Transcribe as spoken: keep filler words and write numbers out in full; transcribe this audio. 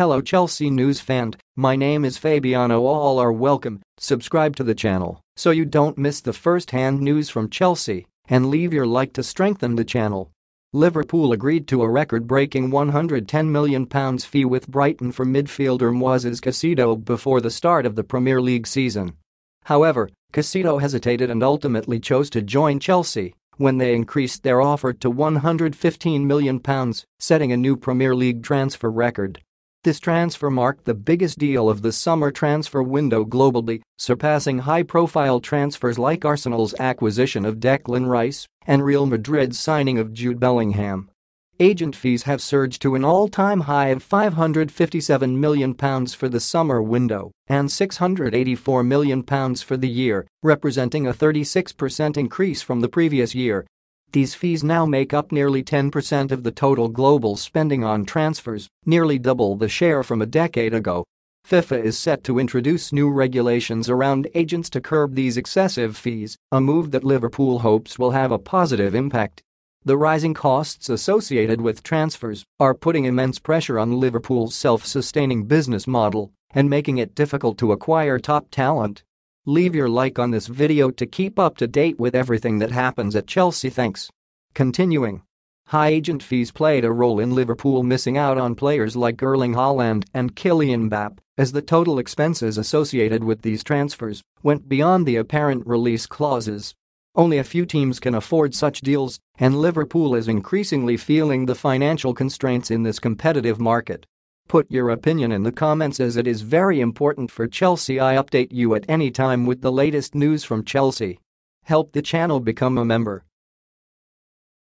Hello Chelsea news fan, my name is Fabiano. All are welcome, subscribe to the channel so you don't miss the first-hand news from Chelsea and leave your like to strengthen the channel. Liverpool agreed to a record-breaking one hundred ten million pounds fee with Brighton for midfielder Moises Caicedo before the start of the Premier League season. However, Caicedo hesitated and ultimately chose to join Chelsea when they increased their offer to one hundred fifteen million pounds, setting a new Premier League transfer record. This transfer marked the biggest deal of the summer transfer window globally, surpassing high-profile transfers like Arsenal's acquisition of Declan Rice and Real Madrid's signing of Jude Bellingham. Agent fees have surged to an all-time high of five hundred fifty-seven million pounds for the summer window and six hundred eighty-four million pounds for the year, representing a thirty-six percent increase from the previous year. These fees now make up nearly ten percent of the total global spending on transfers, nearly double the share from a decade ago. FIFA is set to introduce new regulations around agents to curb these excessive fees, a move that Liverpool hopes will have a positive impact. The rising costs associated with transfers are putting immense pressure on Liverpool's self-sustaining business model and making it difficult to acquire top talent. Leave your like on this video to keep up to date with everything that happens at Chelsea. Thanks. Continuing. High agent fees played a role in Liverpool missing out on players like Erling Haaland and Kylian Mbappé, as the total expenses associated with these transfers went beyond the apparent release clauses. Only a few teams can afford such deals, and Liverpool is increasingly feeling the financial constraints in this competitive market. Put your opinion in the comments, as it is very important for Chelsea. I update you at any time with the latest news from Chelsea. Help the channel become a member.